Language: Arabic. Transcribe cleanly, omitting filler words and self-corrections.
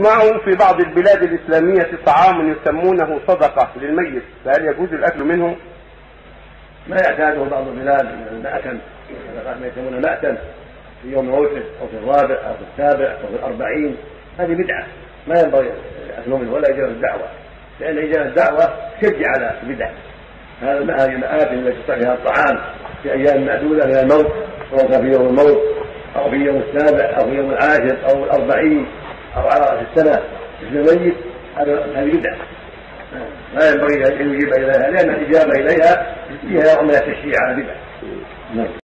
يصنعوا في بعض البلاد الإسلامية طعام يسمونه صدقة للميت، فهل يجوز الأكل منه؟ ما يعتاده بعض البلاد من المأتم، ما يسمونه مأتم في يوم موته أو في الرابع أو في السابع أو في الأربعين، هذه بدعة ما ينبغي الأكل منه ولا إجابة الدعوة، لأن إجابة الدعوة شد على البدع. هذه المآتم التي يصنع فيها الطعام في أيام معدودة من الموت، سواء في يوم الموت أو في يوم السابع أو في يوم العاشر أو الأربعين أو على رأس السنة مثل الميت، هذه بدعة لا ينبغي أن يجيب إليها، لأن الإجابة إليها فيها نوع من التشجيع على البدع.